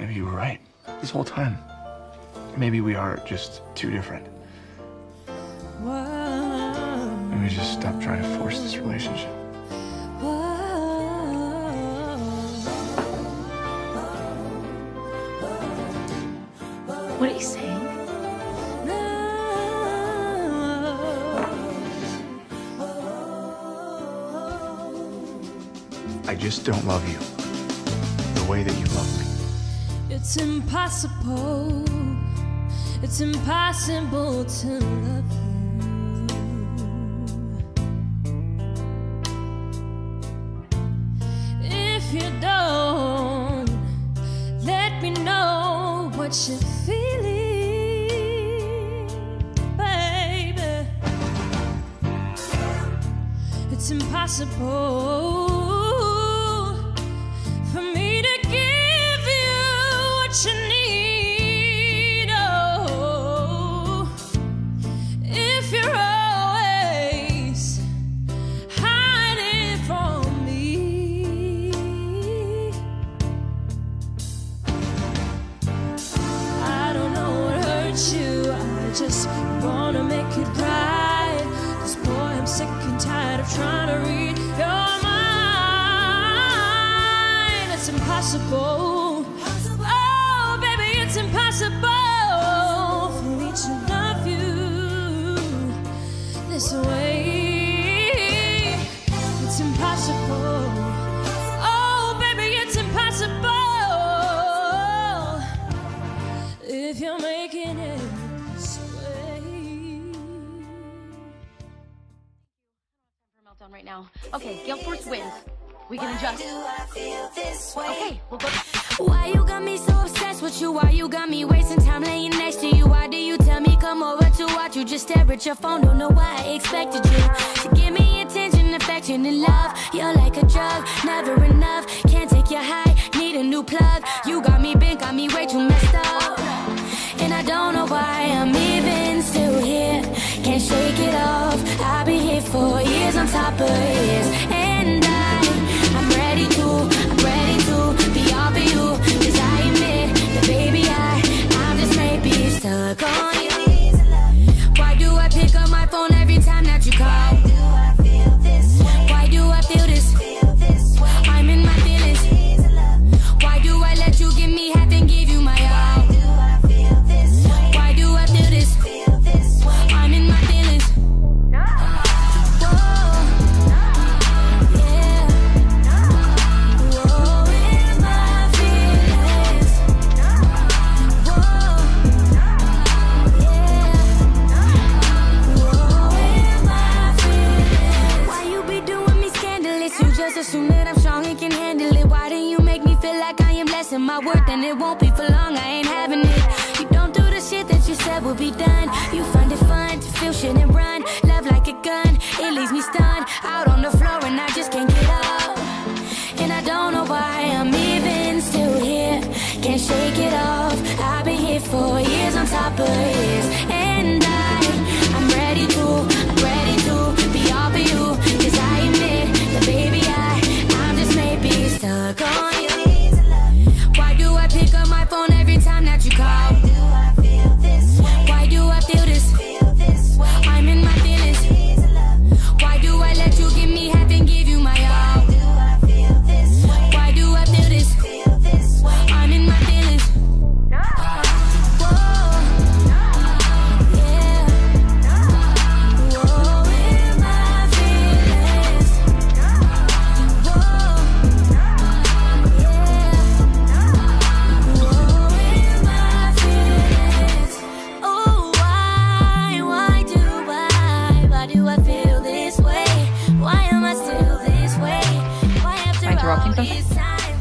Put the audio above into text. Maybe you were right this whole time. Maybe we are just too different. Maybe just stop trying to force this relationship. What are you saying? I just don't love you the way that you love me. It's impossible. It's impossible to love you. If you don't, let me know what you're feeling, baby. It's impossible. Just wanna make it right, 'cause boy, I'm sick and tired of trying to read your mind. It's impossible. Oh, baby, it's impossible for me to love you this way. It's impossible. Oh, baby, it's impossible if you're making it. On right now. Okay, gale force winds. We can adjust. Okay, we'll go. Why you got me so obsessed with you? Why you got me wasting time laying next to you? Why do you tell me come over to watch you? Just stare at your phone, don't know why I expected you to give me attention, affection, and love. You're like a drug, never enough. Can't take your high, need a new plug. You got me bent, got me way too messed up. And I don't know why I'm even still here. Can't shake it off. I've been here for years on top of years, and I'm ready to, be all for you. 'Cause I admit that baby, I'm just maybe stuck on you. Why do I pick up my phone every time that you call? Why do I feel this way? I'm in my feelings. Why do I let you give me half and give you my all? Assume that I'm strong and can handle it. Why do you make me feel like I am less in my worth? And it won't be for long, I ain't having it. You don't do the shit that you said would be done. You find it fun to feel shit and run. Love like a gun, it leaves me stunned. Out on the floor and I just can't get up. And I don't know why I'm even still here. Can't shake it off. I've been here for years on top of years, and I'm ready to, be all for you. 'Cause I admit that baby, stuck on you. Why do I pick up my phone every time that you call? Why do I feel this way? I'm in my feelings. Why do I let you give me half and give you my all? Why do I feel this? I'm in my feelings. Why am I still this way? Why after all this time?